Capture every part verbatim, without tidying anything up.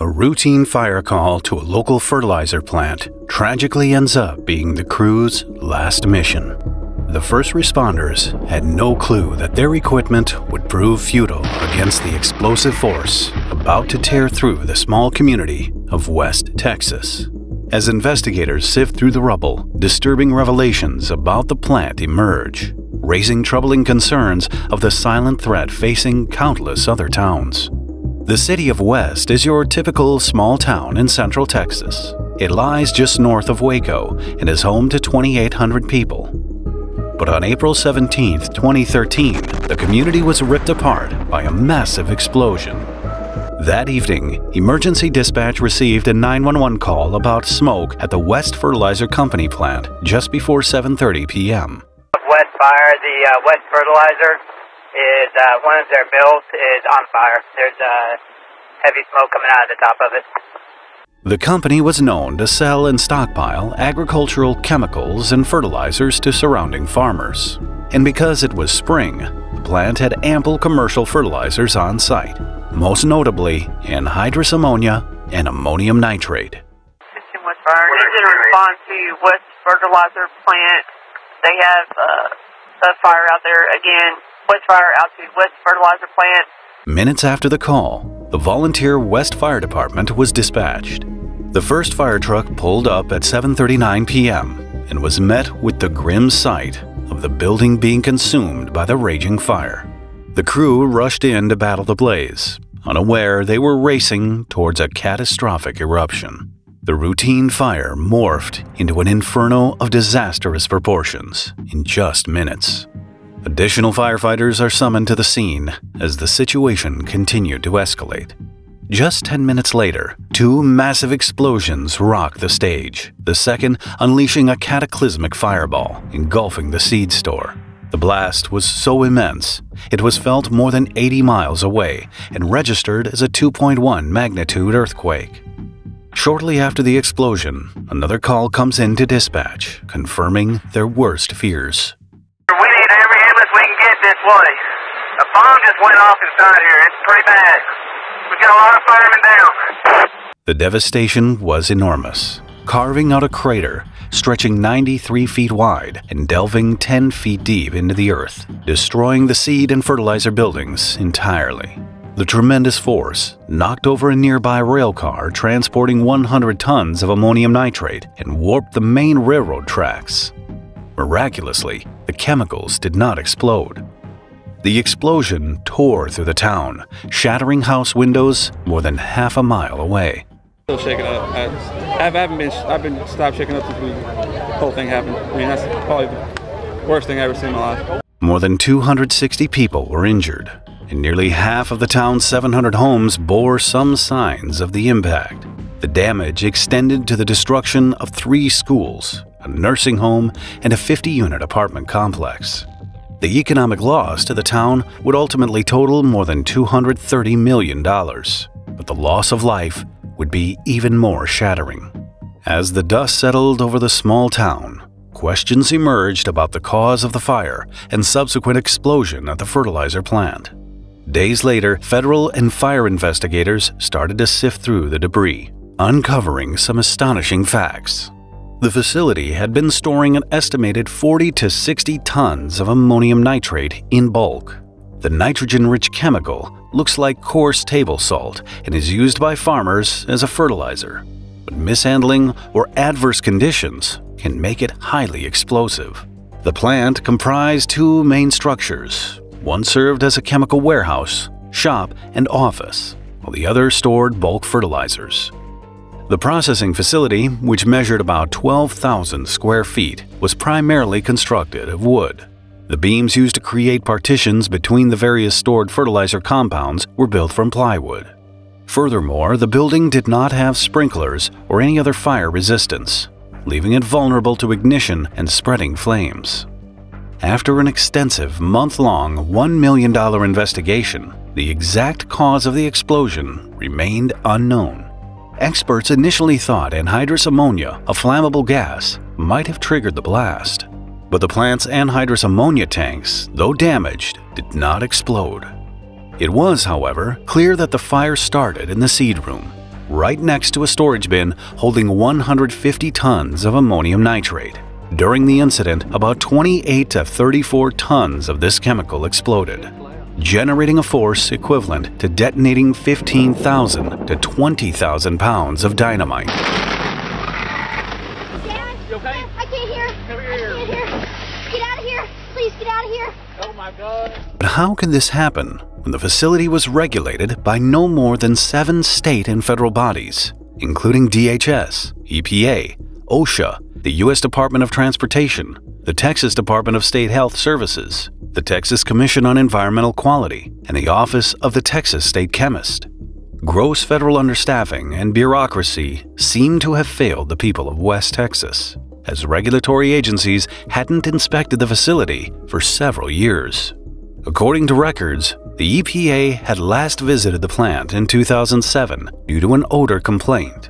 A routine fire call to a local fertilizer plant tragically ends up being the crew's last mission. The first responders had no clue that their equipment would prove futile against the explosive force about to tear through the small community of West Texas. As investigators sift through the rubble, disturbing revelations about the plant emerge, raising troubling concerns of the silent threat facing countless other towns. The city of West is your typical small town in central Texas. It lies just north of Waco and is home to twenty-eight hundred people. But on April seventeenth, twenty thirteen, the community was ripped apart by a massive explosion. That evening, emergency dispatch received a nine one one call about smoke at the West Fertilizer Company plant just before seven thirty p m West Fire, the uh, West Fertilizer, is uh, one of their mills is on fire. There's uh, heavy smoke coming out of the top of it. The company was known to sell and stockpile agricultural chemicals and fertilizers to surrounding farmers. And because it was spring, the plant had ample commercial fertilizers on site, most notably anhydrous ammonia and ammonium nitrate. The system was burned. It didn't respond to West Fertilizer Plant. They have uh, a fire out there again. West Fire out to West Fertilizer Plant. Minutes after the call, the volunteer West Fire Department was dispatched. The first fire truck pulled up at seven thirty-nine p m and was met with the grim sight of the building being consumed by the raging fire. The crew rushed in to battle the blaze, unaware they were racing towards a catastrophic eruption. The routine fire morphed into an inferno of disastrous proportions in just minutes. Additional firefighters are summoned to the scene as the situation continued to escalate. Just ten minutes later, two massive explosions rocked the stage, the second unleashing a cataclysmic fireball, engulfing the seed store. The blast was so immense, it was felt more than eighty miles away and registered as a two point one magnitude earthquake. Shortly after the explosion, another call comes in to dispatch, confirming their worst fears. A bomb just went off inside here. It's pretty bad. We got a lot of firemen down. The devastation was enormous, carving out a crater stretching ninety-three feet wide and delving ten feet deep into the earth, destroying the seed and fertilizer buildings entirely. The tremendous force knocked over a nearby rail car transporting one hundred tons of ammonium nitrate and warped the main railroad tracks. Miraculously, the chemicals did not explode. The explosion tore through the town, shattering house windows more than half a mile away. Still shaking up. I, I haven't been. I've been stopped shaking up since the whole thing happened. I mean, that's probably the worst thing I've ever seen in my life. More than two hundred sixty people were injured, and nearly half of the town's seven hundred homes bore some signs of the impact. The damage extended to the destruction of three schools, a nursing home, and a fifty-unit apartment complex. The economic loss to the town would ultimately total more than two hundred thirty million dollars, but the loss of life would be even more shattering. As the dust settled over the small town, questions emerged about the cause of the fire and subsequent explosion at the fertilizer plant. Days later, federal and fire investigators started to sift through the debris, uncovering some astonishing facts. The facility had been storing an estimated forty to sixty tons of ammonium nitrate in bulk. The nitrogen-rich chemical looks like coarse table salt and is used by farmers as a fertilizer, but mishandling or adverse conditions can make it highly explosive. The plant comprised two main structures. One served as a chemical warehouse, shop, and office, while the other stored bulk fertilizers. The processing facility, which measured about twelve thousand square feet, was primarily constructed of wood. The beams used to create partitions between the various stored fertilizer compounds were built from plywood. Furthermore, the building did not have sprinklers or any other fire resistance, leaving it vulnerable to ignition and spreading flames. After an extensive, month-long, one million dollar investigation, the exact cause of the explosion remained unknown. Experts initially thought anhydrous ammonia, a flammable gas, might have triggered the blast. But the plant's anhydrous ammonia tanks, though damaged, did not explode. It was, however, clear that the fire started in the seed room. right next to a storage bin holding one hundred fifty tons of ammonium nitrate. During the incident, about twenty-eight to thirty-four tons of this chemical exploded, generating a force equivalent to detonating fifteen thousand to twenty thousand pounds of dynamite. Dad, you okay? Dad, I can't hear. Come here. I can't hear. Get out of here. Please get out of here. Oh my God. But how could this happen when the facility was regulated by no more than seven state and federal bodies, including D H S, E P A, OSHA, the U S Department of Transportation, the Texas Department of State Health Services, the Texas Commission on Environmental Quality, and the Office of the Texas State Chemist. Gross federal understaffing and bureaucracy seemed to have failed the people of West Texas, as regulatory agencies hadn't inspected the facility for several years. According to records, the E P A had last visited the plant in two thousand seven due to an odor complaint.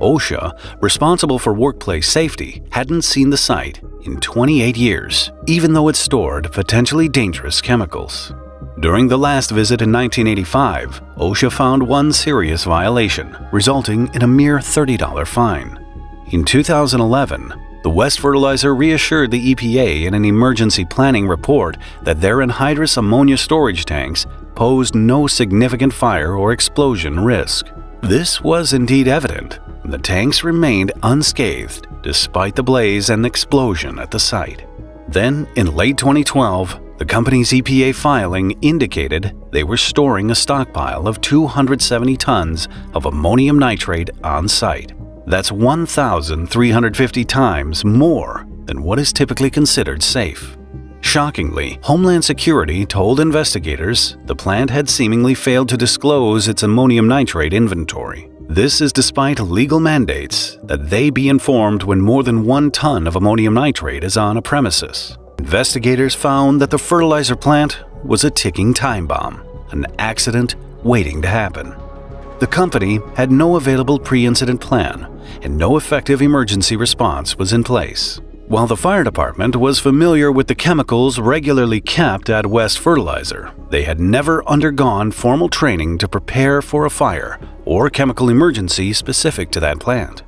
OSHA, responsible for workplace safety, hadn't seen the site in twenty-eight years, even though it stored potentially dangerous chemicals. During the last visit in nineteen eighty-five, OSHA found one serious violation, resulting in a mere thirty dollar fine. In two thousand eleven, the West Fertilizer reassured the E P A in an emergency planning report that their anhydrous ammonia storage tanks posed no significant fire or explosion risk. This was indeed evident. The tanks remained unscathed despite the blaze and explosion at the site. Then, in late twenty twelve, the company's E P A filing indicated they were storing a stockpile of two hundred seventy tons of ammonium nitrate on site. That's one thousand three hundred fifty times more than what is typically considered safe. Shockingly, Homeland Security told investigators the plant had seemingly failed to disclose its ammonium nitrate inventory. This is despite legal mandates that they be informed when more than one ton of ammonium nitrate is on a premises. Investigators found that the fertilizer plant was a ticking time bomb, an accident waiting to happen. The company had no available pre-incident plan, and no effective emergency response was in place. While the fire department was familiar with the chemicals regularly kept at West Fertilizer, they had never undergone formal training to prepare for a fire or chemical emergency specific to that plant.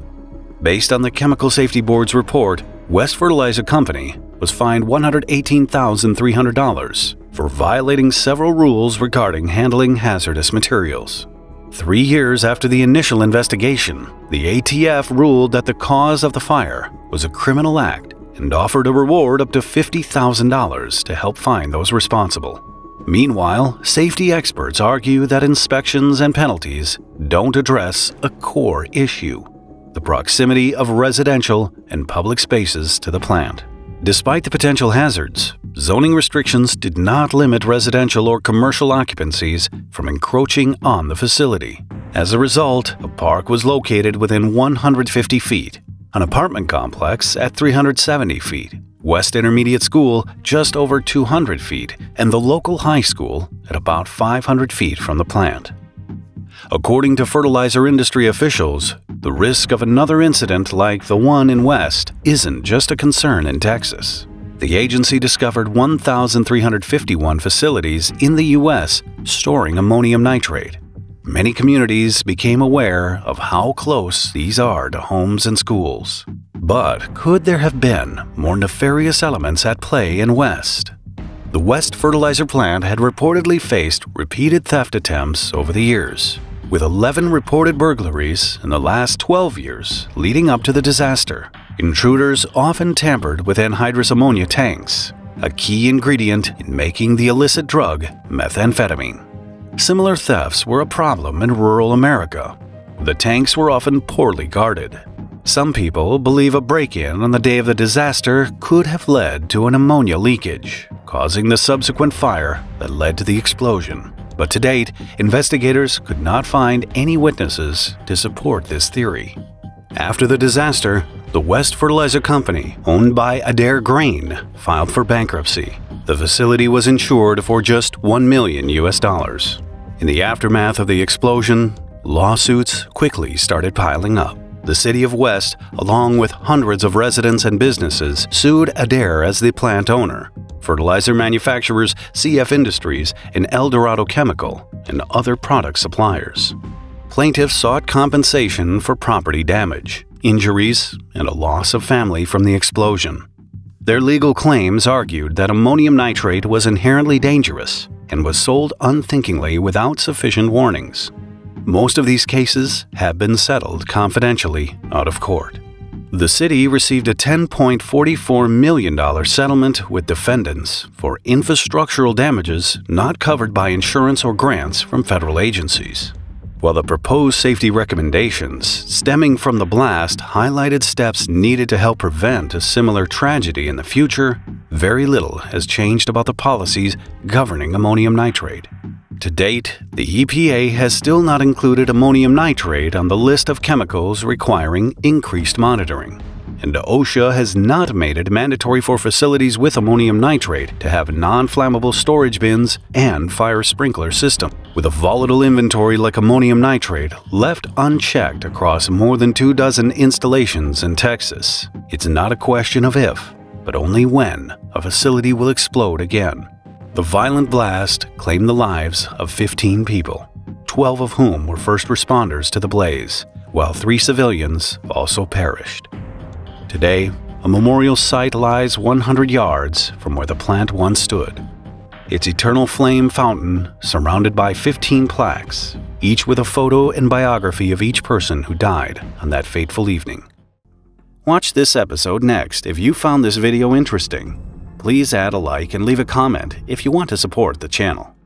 Based on the Chemical Safety Board's report, West Fertilizer Company was fined one hundred eighteen thousand three hundred dollars for violating several rules regarding handling hazardous materials. Three years after the initial investigation, the A T F ruled that the cause of the fire was a criminal act and offered a reward up to fifty thousand dollars to help find those responsible. Meanwhile, safety experts argue that inspections and penalties don't address a core issue: the proximity of residential and public spaces to the plant. Despite the potential hazards, zoning restrictions did not limit residential or commercial occupancies from encroaching on the facility. As a result, a park was located within one hundred fifty feet, an apartment complex at three hundred seventy feet, West Intermediate School just over two hundred feet, and the local high school at about five hundred feet from the plant. According to fertilizer industry officials, the risk of another incident like the one in West isn't just a concern in Texas. The agency discovered one thousand three hundred fifty-one facilities in the U S storing ammonium nitrate. Many communities became aware of how close these are to homes and schools. But could there have been more nefarious elements at play in West? The West Fertilizer plant had reportedly faced repeated theft attempts over the years, with eleven reported burglaries in the last twelve years leading up to the disaster. Intruders often tampered with anhydrous ammonia tanks, a key ingredient in making the illicit drug methamphetamine. Similar thefts were a problem in rural America. The tanks were often poorly guarded. Some people believe a break-in on the day of the disaster could have led to an ammonia leakage, causing the subsequent fire that led to the explosion. But to date, investigators could not find any witnesses to support this theory. After the disaster, the West Fertilizer Company, owned by Adair Grain, filed for bankruptcy. The facility was insured for just one million U S dollars. In the aftermath of the explosion, lawsuits quickly started piling up. The city of West, along with hundreds of residents and businesses, sued Adair as the plant owner, fertilizer manufacturers C F Industries and El Dorado Chemical, and other product suppliers. plaintiffs sought compensation for property damage, injuries, and a loss of family from the explosion. Their legal claims argued that ammonium nitrate was inherently dangerous and was sold unthinkingly without sufficient warnings. Most of these cases have been settled confidentially out of court. The city received a ten point four four million dollar settlement with defendants for infrastructural damages not covered by insurance or grants from federal agencies. While the proposed safety recommendations stemming from the blast highlighted steps needed to help prevent a similar tragedy in the future, very little has changed about the policies governing ammonium nitrate. To date, the E P A has still not included ammonium nitrate on the list of chemicals requiring increased monitoring, and OSHA has not made it mandatory for facilities with ammonium nitrate to have non-flammable storage bins and fire sprinkler system. With a volatile inventory like ammonium nitrate left unchecked across more than two dozen installations in Texas, it's not a question of if, but only when, a facility will explode again. The violent blast claimed the lives of fifteen people, twelve of whom were first responders to the blaze, while three civilians also perished. Today, a memorial site lies one hundred yards from where the plant once stood. Its eternal flame fountain surrounded by fifteen plaques, each with a photo and biography of each person who died on that fateful evening. Watch this episode next if you found this video interesting. Please add a like and leave a comment if you want to support the channel.